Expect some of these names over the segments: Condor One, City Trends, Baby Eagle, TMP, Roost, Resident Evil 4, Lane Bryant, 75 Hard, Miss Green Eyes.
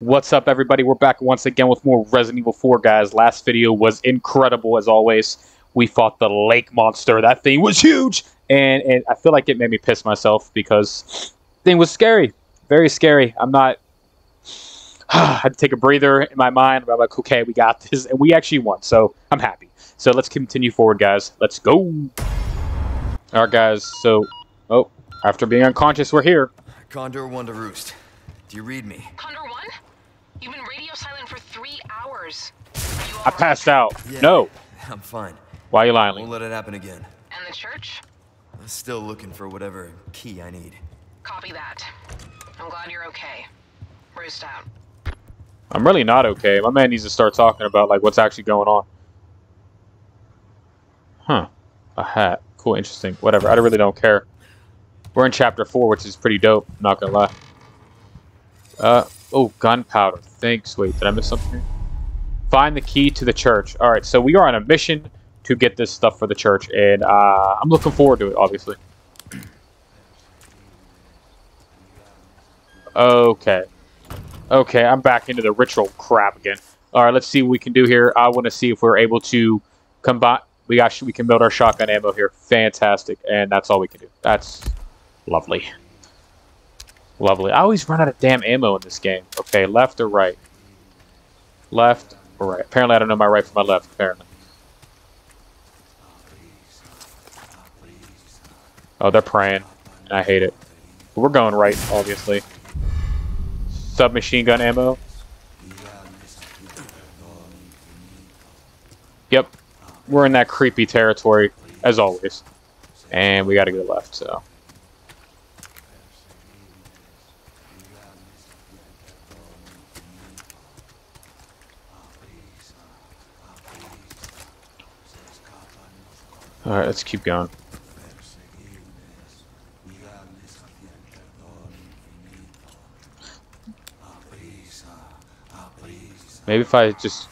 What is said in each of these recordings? What's up, everybody? We're back once again with more Resident Evil 4, guys. Last video was incredible, as always. We fought the lake monster. That thing was huge! And I feel like it made me piss myself because the thing was scary. Very scary. I had to take a breather in my mind. I'm like, okay, we got this. And we actually won, so I'm happy. So let's continue forward, guys. Let's go! Alright, guys. So, oh, after being unconscious, we're here. Condor One to Roost. Do you read me? Condor One? You've been radio silent for 3 hours. I passed out. Yeah, no. I'm fine. Why are you lying? Won't let it happen again. And the church? I'm still looking for whatever key I need. Copy that. I'm glad you're okay. Roost out. I'm really not okay. My man needs to start talking about like what's actually going on. Huh. A hat. Cool, interesting. Whatever. I really don't care. We're in chapter 4, which is pretty dope, I'm not gonna lie. Oh, gunpowder. Thanks. Wait, did I miss something? Find the key to the church. Alright, so we are on a mission to get this stuff for the church, and I'm looking forward to it, obviously. Okay. Okay, I'm back into the ritual crap again. Alright, let's see what we can do here. I want to see if we're able to combine... We can build our shotgun ammo here. Fantastic. And that's all we can do. That's lovely. Lovely. I always run out of damn ammo in this game. Okay, left or right? Left or right? Apparently, I don't know my right from my left, apparently. Oh, they're praying. And I hate it. But we're going right, obviously. Submachine gun ammo. Yep. We're in that creepy territory, as always. And we gotta go left, so... Alright, let's keep going. Maybe if I just...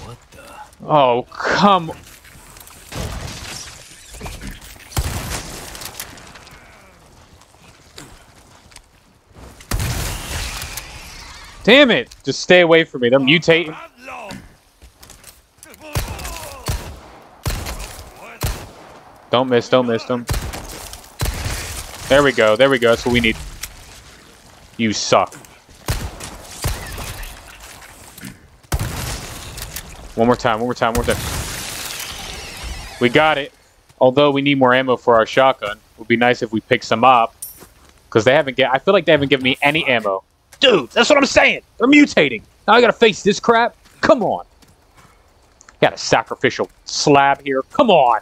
What the... Oh, come... Damn it! Just stay away from me. They're mutating. Don't miss them. There we go, that's what we need. You suck. One more time. We got it. Although we need more ammo for our shotgun. It would be nice if we pick some up. Because they haven't I feel like they haven't given me any ammo. Dude, that's what I'm saying! They're mutating! Now I gotta face this crap? Come on. Got a sacrificial slab here. Come on!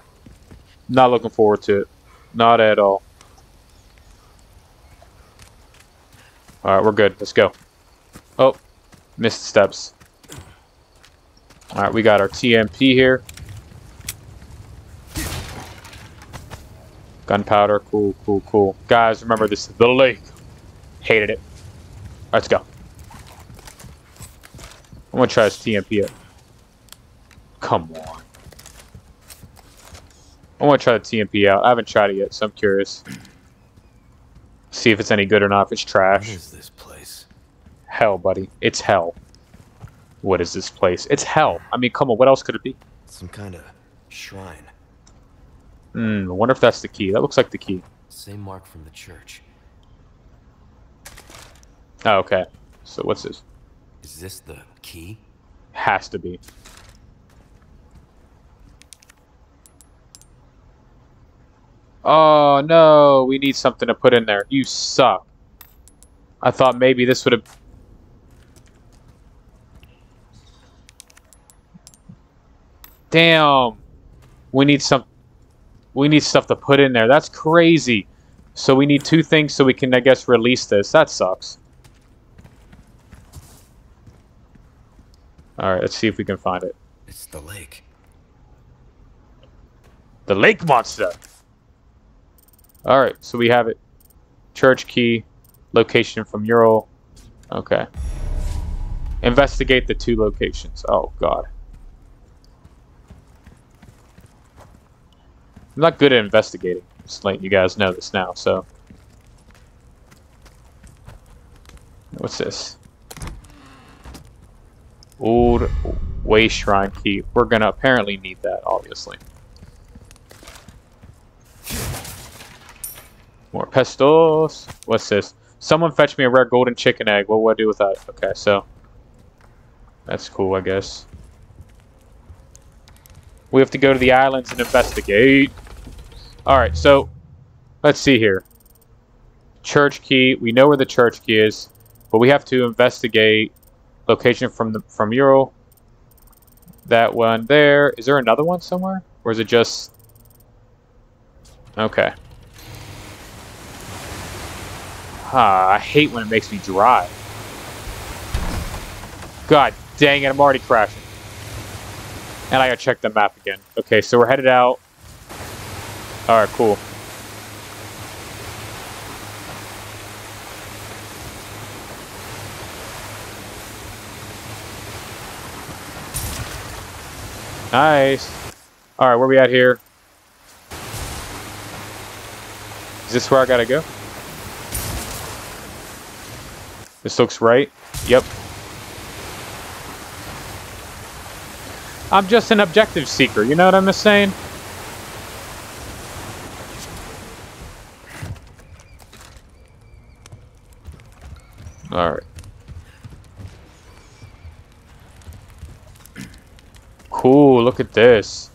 Not looking forward to it. Not at all. Alright, we're good. Let's go. Oh, missed steps. Alright, we got our TMP here. Gunpowder. Cool, cool, cool. Guys, remember this is the lake. Hated it. Alright, let's go. I'm gonna try this TMP up. Come on. I want to try the TMP out. I haven't tried it yet, so I'm curious. See if it's any good or not. If it's trash. What is this place? Hell, buddy. It's hell. What is this place? It's hell. I mean, come on. What else could it be? Some kind of shrine. Hmm. I wonder if that's the key. That looks like the key. Same mark from the church. Oh, okay. So what's this? Is this the key? Has to be. Oh, no. We need something to put in there. You suck. I thought maybe this would have... Damn. We need some... We need stuff to put in there. That's crazy. So we need two things so we can, I guess, release this. That sucks. Alright, let's see if we can find it. It's the lake. The lake monster! Alright, so we have it. Church key, location from mural. Okay. Investigate the two locations. Oh, God. I'm not good at investigating. Just letting you guys know this now, so. What's this? Old way shrine key. We're gonna apparently need that, obviously. More pestos. What's this? Someone fetch me a rare golden chicken egg. What would I do with that? Okay, so that's cool, I guess. We have to go to the islands and investigate. Alright, so let's see here. Church key. We know where the church key is, but we have to investigate location from mural. That one there. Is there another one somewhere? Or is it just... Okay. I hate when it makes me drive. God dang it, I'm already crashing. And I gotta check the map again. Okay, so we're headed out. Alright, cool. Nice. Alright, where we at here? Is this where I gotta go? This looks right. Yep. I'm just an objective seeker, you know what I'm just saying? Alright. Cool, look at this.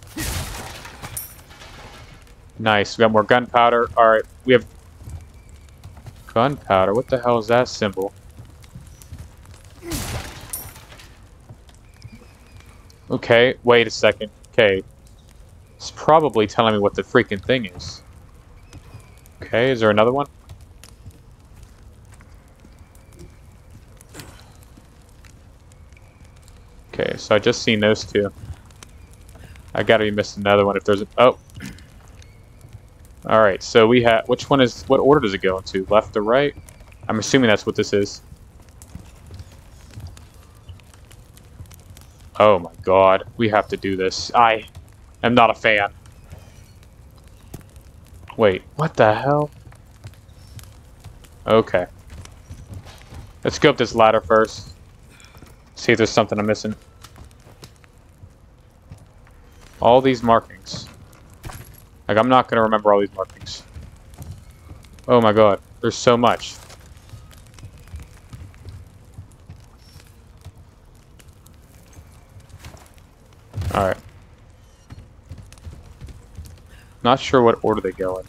Nice, we got more gunpowder. Alright, we have... Gunpowder, what the hell is that symbol? Okay, wait a second. Okay. It's probably telling me what the freaking thing is. Okay, is there another one? Okay, so I just seen those two. I gotta be missing another one if there's a... Oh! Alright, so we have... Which one is... What order does it go into? Left or right? I'm assuming that's what this is. Oh my god, we have to do this. I am not a fan. Wait, what the hell? Okay. Let's go up this ladder first. See if there's something I'm missing. All these markings. Like, I'm not gonna remember all these markings. Oh my god, there's so much. Alright. Not sure what order they go in.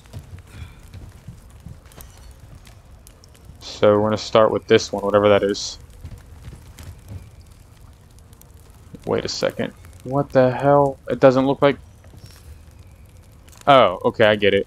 So we're going to start with this one, whatever that is. Wait a second. What the hell? It doesn't look like... Oh, okay, I get it.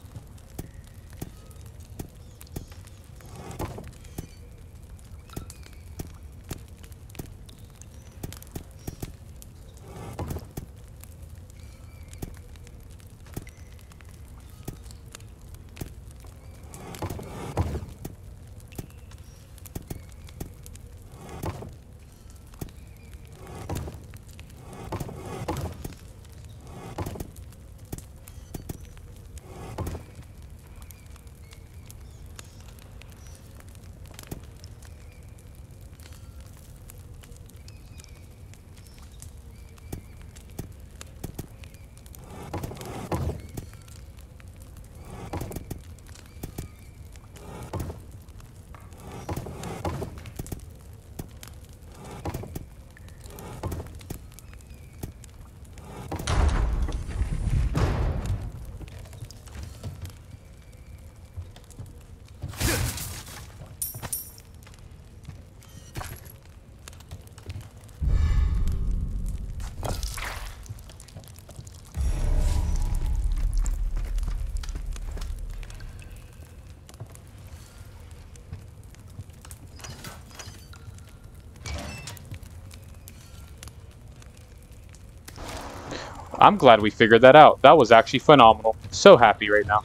I'm glad we figured that out. That was actually phenomenal. So happy right now.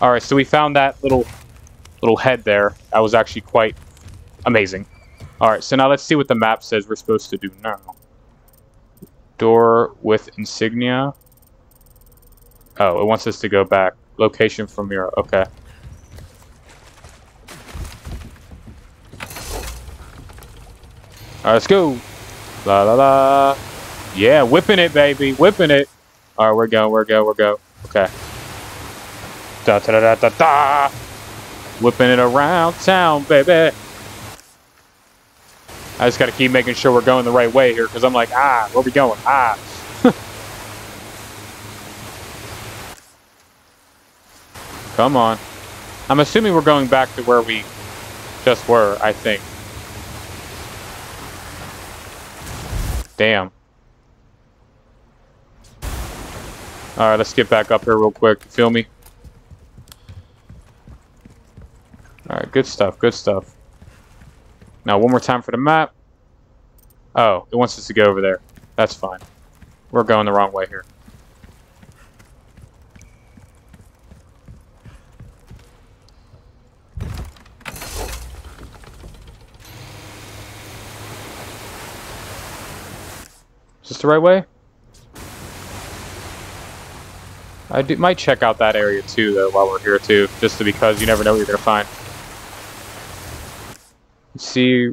Alright, so we found that little head there. That was actually quite amazing. Alright, so now let's see what the map says we're supposed to do now. Door with insignia. Oh, it wants us to go back. Location from Mira. Okay. Alright, let's go. La la la. Yeah, whipping it, baby. Whipping it. Alright, we're going, we're going, we're going. Okay. Da da da da da. Whipping it around town, baby. I just gotta keep making sure we're going the right way here, because I'm like, ah, where we going? Ah. Come on. I'm assuming we're going back to where we just were, I think. Damn. Alright, let's get back up here real quick. You feel me? Alright, good stuff, good stuff. Now, one more time for the map. Oh, it wants us to go over there. That's fine. We're going the wrong way here. Is this the right way? I might check out that area too, though, while we're here too, just because you never know what you're gonna find. See,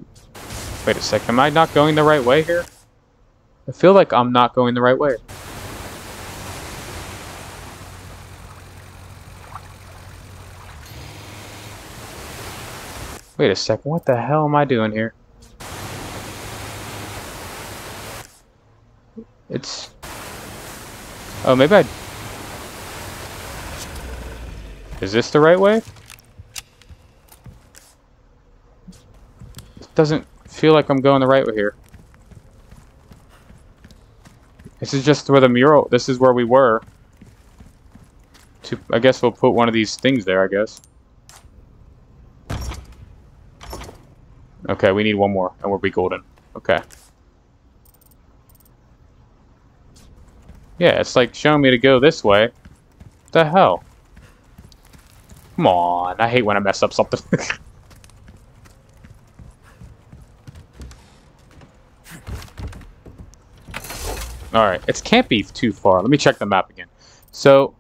wait a second, am I not going the right way here? I feel like I'm not going the right way. Wait a second, what the hell am I doing here? It's... oh, maybe I... is this the right way? Doesn't feel like I'm going the right way here. This is just where the mural, this is where we were. To, I guess we'll put one of these things there, I guess. Okay, we need one more and we'll be golden. Okay. Yeah, it's like showing me to go this way. What the hell? Come on, I hate when I mess up something. Alright, it can't be too far. Let me check the map again. So...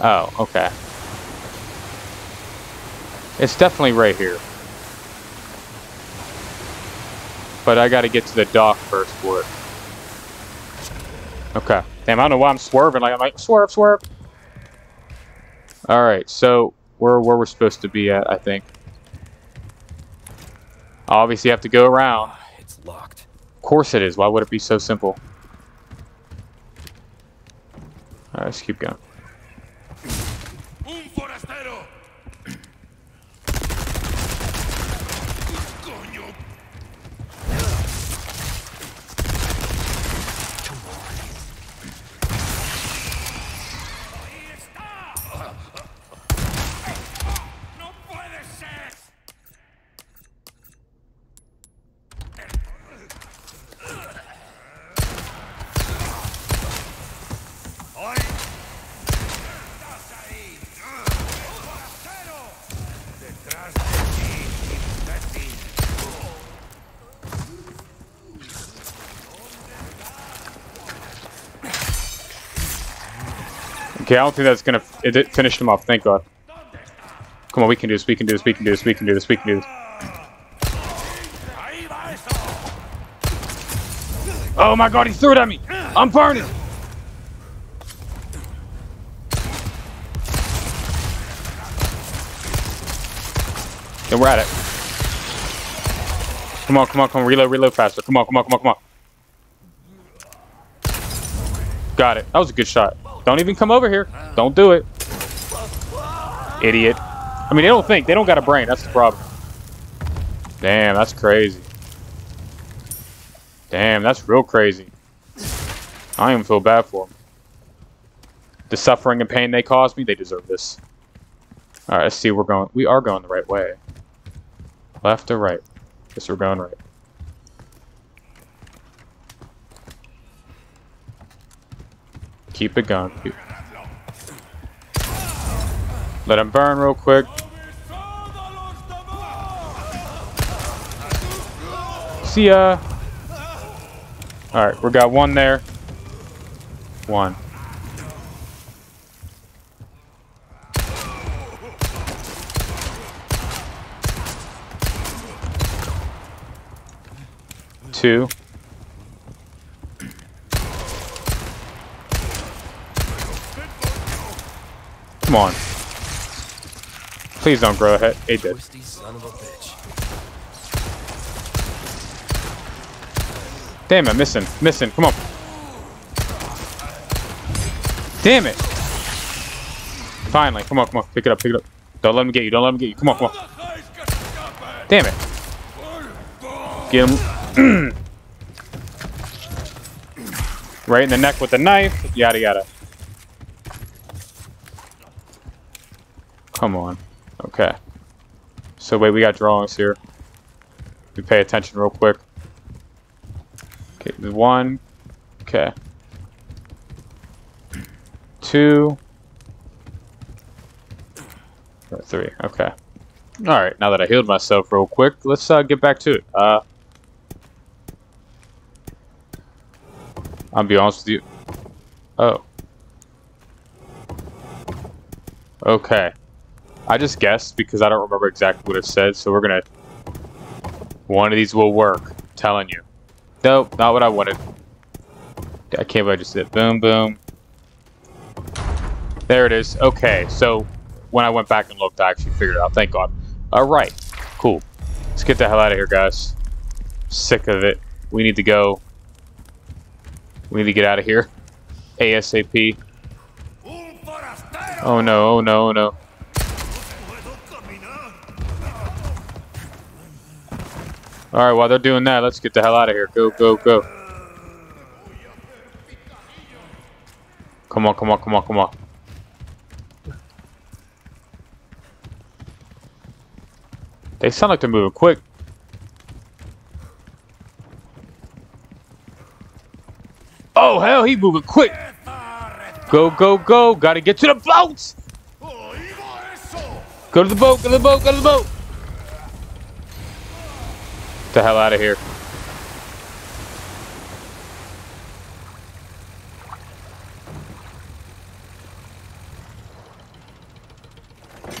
oh, okay. It's definitely right here. But I gotta get to the dock first for it. Okay. Damn, I don't know why I'm swerving. Like, I'm like, swerve, swerve! Alright, so... we're where we're supposed to be at, I think. Obviously, you have to go around. It's locked. Of course it is. Why would it be so simple? Alright, let's keep going. Okay, I don't think that's gonna finish them off, thank God. Come on, we can do this, we can do this, we can do this, we can do this, we can do this. Oh my God, he threw it at me! I'm burning! Okay, we're at it. Come on, come on, come on, reload, reload faster. Come on, come on, come on, come on. Got it, that was a good shot. Don't even come over here. Don't do it. Idiot. I mean, they don't think. They don't got a brain. That's the problem. Damn, that's crazy. Damn, that's real crazy. I even feel bad for them. The suffering and pain they caused me, they deserve this. All right, let's see. We're going. We are going the right way. Left or right? Guess we're going right. Keep it going. Let him burn real quick. See ya. Alright, we got one there. One. two. Come on. Please don't grow ahead. He did. Damn it, missing. Missing. Come on. Damn it. Finally. Come on, come on. Pick it up, pick it up. Don't let him get you. Don't let him get you. Come on, come on. Damn it. Get him. Right in the neck with the knife. Yada, yada. Come on. Okay. So wait, we got drawings here. We pay attention real quick. Okay, one. Okay. Two. Or three. Okay. Alright, now that I healed myself real quick, let's get back to it. I'll be honest with you. Oh. Okay. I just guessed because I don't remember exactly what it said, so we're gonna... One of these will work. I'm telling you. Nope, not what I wanted. I can't believe I just did. Boom, boom. There it is. Okay, so when I went back and looked, I actually figured it out. Thank God. Alright, cool. Let's get the hell out of here, guys. Sick of it. We need to go. We need to get out of here. ASAP. Oh no, oh no, oh no. Alright, while they're doing that, let's get the hell out of here. Go, go, go. Come on, come on, come on, come on. They sound like they're moving quick. Oh, hell, he's moving quick. Go, go, go. Gotta get to the boat. Go to the boat, go to the boat, go to the boat. The hell out of here.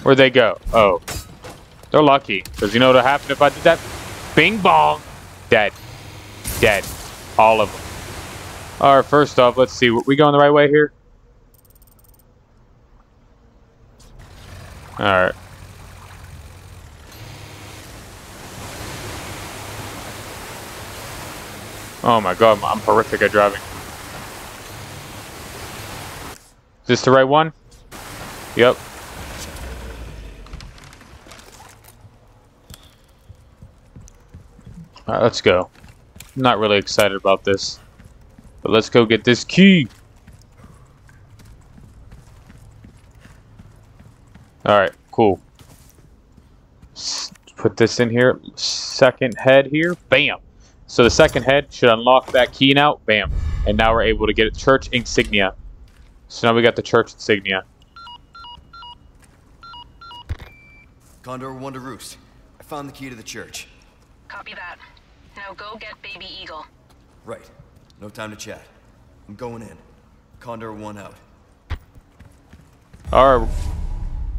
Where'd they go? Oh. They're lucky. Because you know what would happen if I did that? Bing bong. Dead. Dead. All of them. Alright, first off, let's see. We going the right way here? Alright. Oh my god, I'm horrific at driving. Is this the right one? Yep. Alright, let's go. I'm not really excited about this. But let's go get this key. Alright, cool. Let's put this in here. Second head here. Bam! So the second head should unlock that key now. Bam. And now we're able to get a church insignia. So now we got the church insignia. Condor One to Roost. I found the key to the church. Copy that. Now go get Baby Eagle. Right. No time to chat. I'm going in. Condor One out. Alright.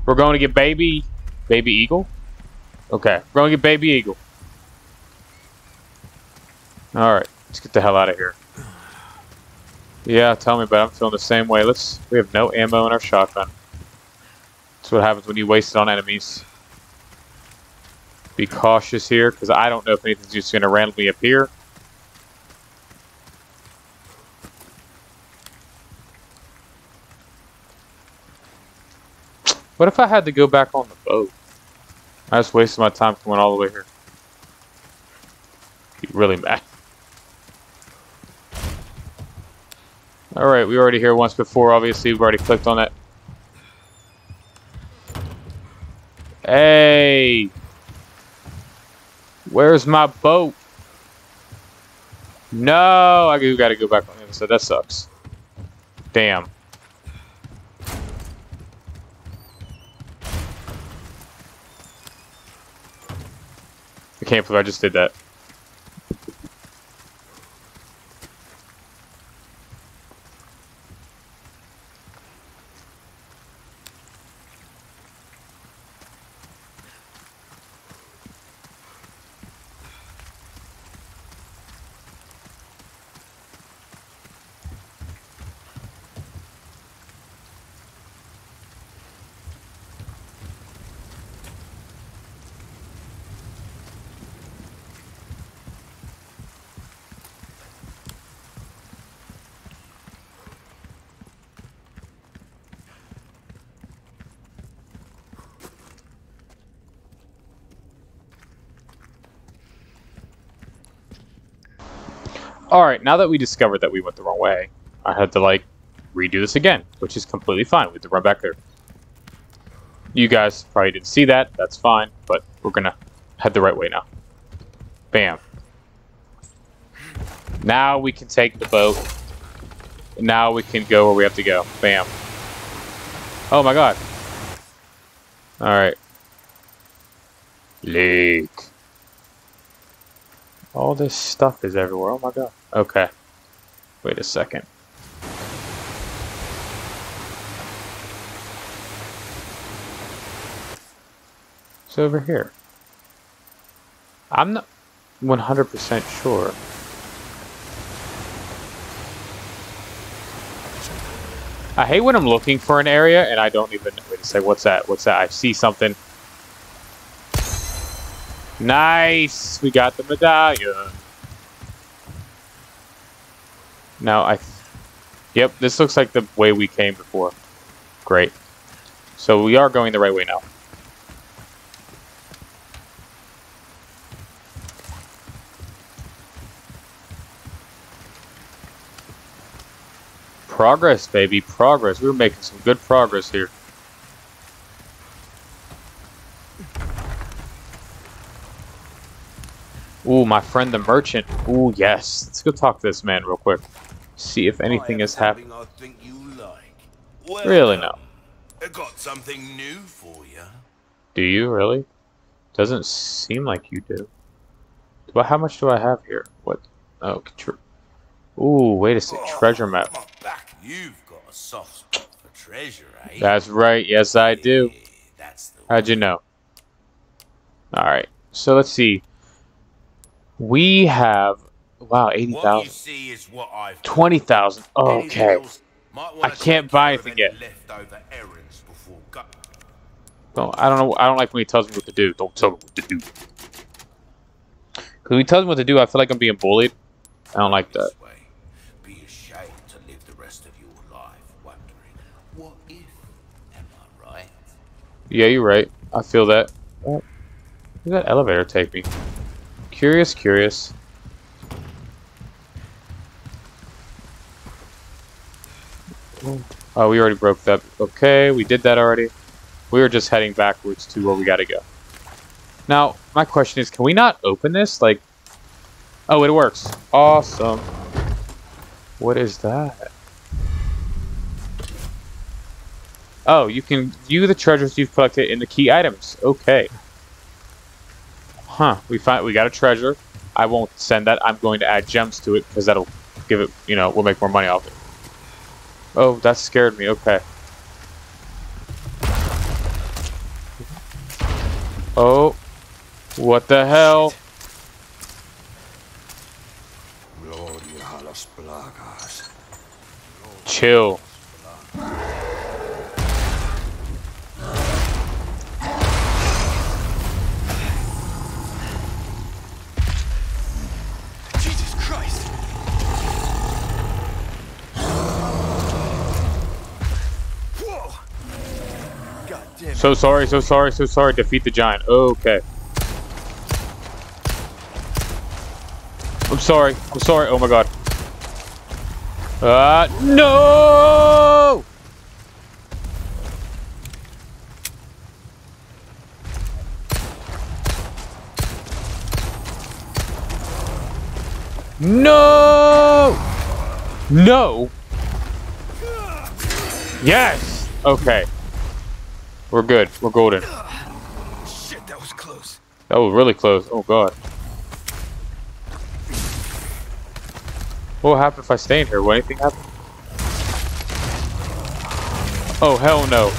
We're going to get Baby Eagle? Okay. We're going to get Baby Eagle. Alright, let's get the hell out of here. Yeah, tell me about it. I'm feeling the same way. We have no ammo in our shotgun. That's what happens when you waste it on enemies. Be cautious here, because I don't know if anything's just going to randomly appear. What if I had to go back on the boat? I just wasted my time coming all the way here. Be really mad. Alright, we were already here once before, obviously. We've already clicked on it. Hey! Where's my boat? No! I gotta go back on the other side. That sucks. Damn. I can't believe I just did that. Alright, now that we discovered that we went the wrong way, I had to, like, redo this again, which is completely fine. We have to run back there. You guys probably didn't see that. That's fine, but we're gonna head the right way now. Bam. Now we can take the boat. Now we can go where we have to go. Bam. Oh my god. Alright. Lake. All this stuff is everywhere. Oh my god. Okay. Wait a second. It's over here. I'm not 100% sure. I hate when I'm looking for an area and I don't even say what's that? What's that? I see something. Nice! We got the medallion. Now yep, this looks like the way we came before. Great. So we are going the right way now. Progress, baby, progress. We're making some good progress here. Ooh, my friend the merchant. Ooh, yes. Let's go talk to this man real quick. See if anything has happened. Like. Really, no. I got something new for you. Do you really? Doesn't seem like you do. Well, how much do I have here? What? Oh, control. Ooh, wait a second. Treasure map. You've got a soft spot for treasure, eh? That's right. Yes, I do. How'd you know? All right. So let's see. We have wow, 80,000, 20,000. Okay. I can't buy anything yet. No, I don't know. I don't like when he tells me what to do. Don't tell me what to do. Because when he tells me what to do, I feel like I'm being bullied. I don't like that. Yeah, you're right. I feel that. Where did that elevator take me? Curious, curious. Oh, we already broke that. Okay, we did that already. We were just heading backwards to where we gotta go. Now, my question is, can we not open this? Like, oh, it works. Awesome. What is that? Oh, you can view the treasures you've collected in the key items. Okay. Huh. We got a treasure. I won't send that. I'm going to add gems to it because that'll give it, you know, we'll make more money off it. Oh, that scared me. Okay. Oh. What the hell? Chill. So sorry, so sorry, so sorry. Defeat the giant. Okay. I'm sorry. I'm sorry. Oh my god. No! No! No! Yes! Okay. We're good. We're golden. Shit, that was close. That was really close. Oh god. What will happen if I stay in here? Will anything happen? Oh hell no.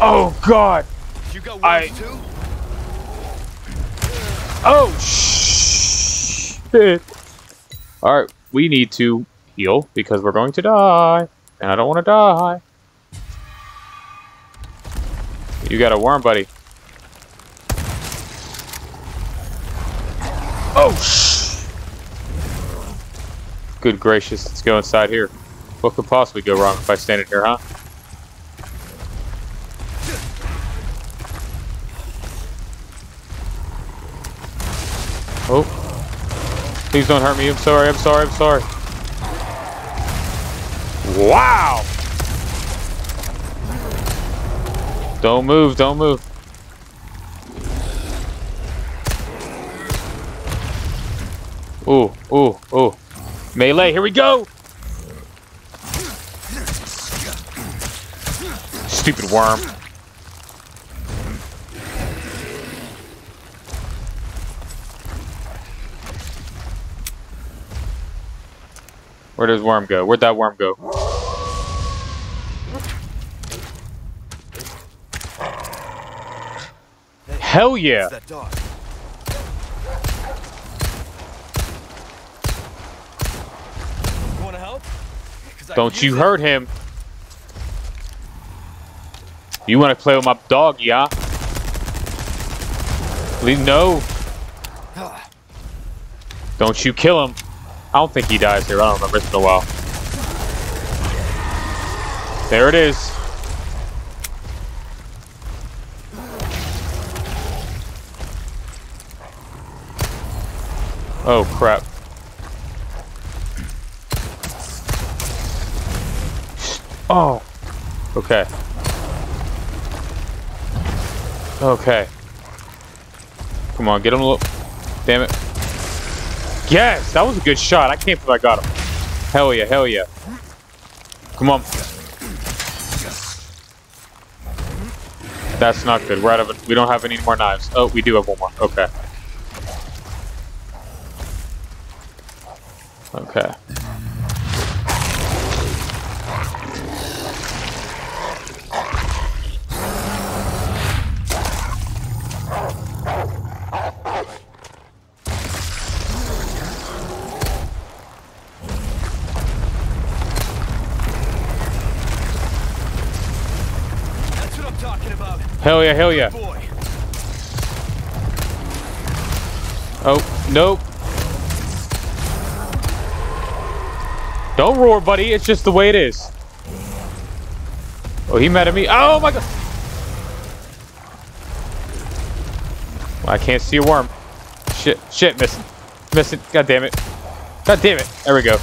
Oh god. You got one too? Oh shit. Alright, we need to heal because we're going to die. And I don't want to die. You got a worm, buddy. Oh, shh. Good gracious, let's go inside here. What could possibly go wrong if I stand in here, huh? Oh. Please don't hurt me. I'm sorry. I'm sorry. I'm sorry. Wow. Don't move. Don't move. Ooh. Ooh. Ooh. Melee. Here we go. Stupid worm. Where does worm go? Where'd that worm go? Hell yeah! Don't you hurt him! You wanna play with my dog, yeah? Please, no! Don't you kill him! I don't think he dies here. I don't remember. It's been a while. There it is. Oh, crap. Oh. Okay. Okay. Come on, get him a little... Damn it. Yes, that was a good shot. I can't believe I got him. Hell yeah, hell yeah. Come on. That's not good. We're out of it. We don't have any more knives. Oh, we do have one more. Okay. Okay. Hell yeah, hell yeah. Oh, nope. Don't roar, buddy. It's just the way it is. Oh, he mad at me. Oh, my God. Well, I can't see a worm. Shit, shit, missing. Missing. God damn it. God damn it. There we go.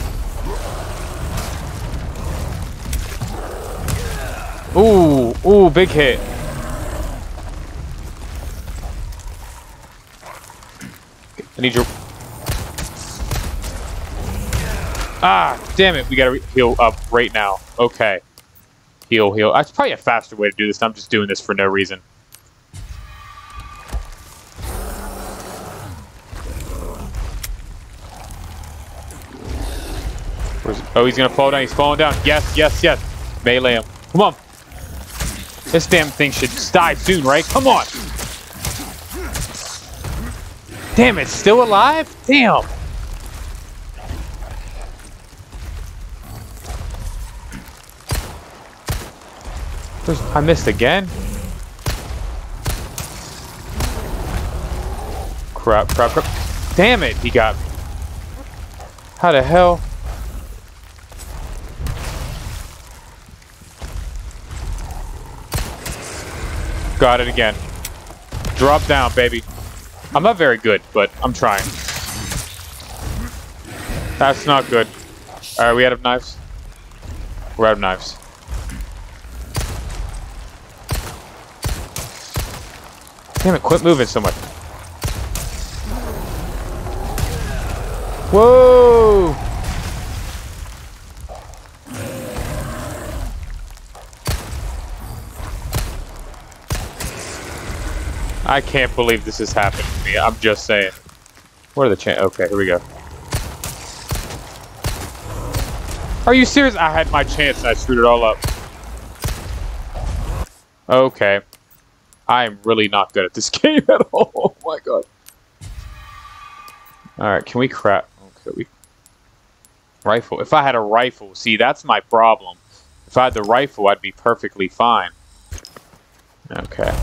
Ooh, ooh, big hit. I need your... Ah, damn it. We gotta heal up right now. Okay. Heal, heal. That's probably a faster way to do this. I'm just doing this for no reason. Where's... Oh, he's gonna fall down. He's falling down. Yes, yes, yes. Melee him. Come on. This damn thing should die soon, right? Come on. Damn it, still alive? Damn. I missed again. Crap, crap, crap. Damn it, he got me. How the hell? Got it again. Drop down, baby. I'm not very good, but I'm trying. That's not good. All right, we out of knives? We're out of knives. Damn it, quit moving so much. Whoa! I can't believe this has happened to me. I'm just saying. What are the chances? Okay, here we go. Are you serious? I had my chance and I screwed it all up. Okay. I am really not good at this game at all. Oh my god. Alright, can we crap? Okay, we... Rifle. If I had a rifle. See, that's my problem. If I had the rifle, I'd be perfectly fine. Okay.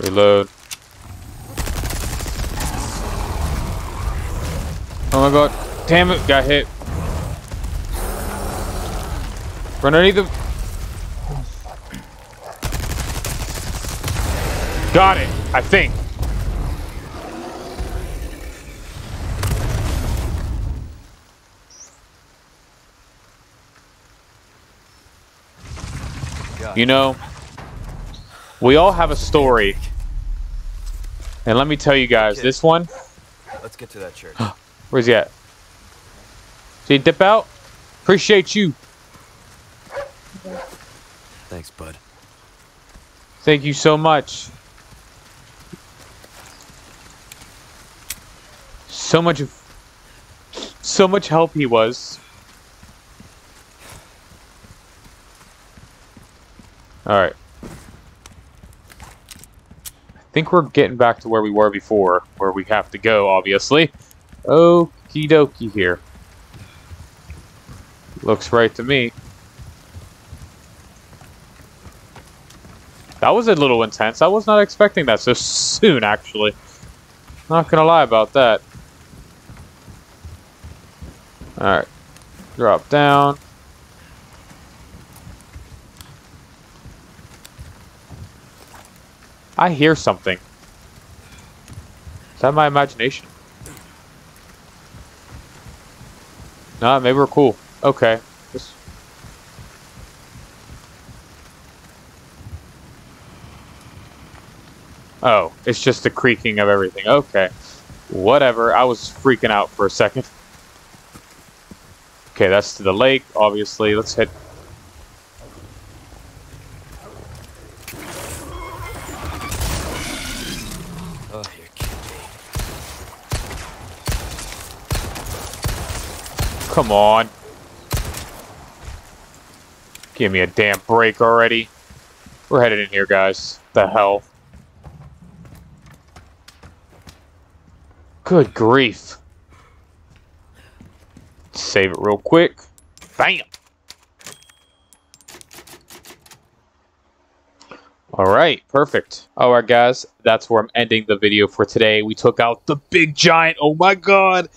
Reload. Oh my god. Damn it. Got hit. Run underneath him. Got it, I think. You know, we all have a story. And let me tell you guys, this one... Let's get to that church. Where's he at? Did he dip out? Appreciate you. Thanks, bud. Thank you so much. So much help he was. All right. I think we're getting back to where we were before, where we have to go, obviously. Okie dokie here. Looks right to me. That was a little intense. I was not expecting that so soon, actually. Not gonna lie about that. All right. Drop down. I hear something. Is that my imagination? Nah, maybe we're cool. Okay. Oh, it's just the creaking of everything. Okay. Whatever. I was freaking out for a second. Okay, that's to the lake, obviously. Let's hit... Come on. Give me a damn break already. We're headed in here, guys. The hell. Good grief. Save it real quick. Bam! Alright, perfect. Alright, guys. That's where I'm ending the video for today. We took out the big giant. Oh my god!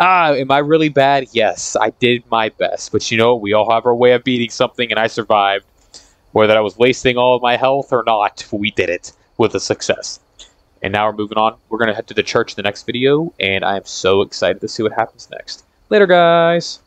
Am I really bad? Yes, I did my best. But you know, we all have our way of beating something, and I survived. Whether I was wasting all of my health or not, we did it with a success. And now we're moving on. We're going to head to the church in the next video, and I am so excited to see what happens next. Later, guys!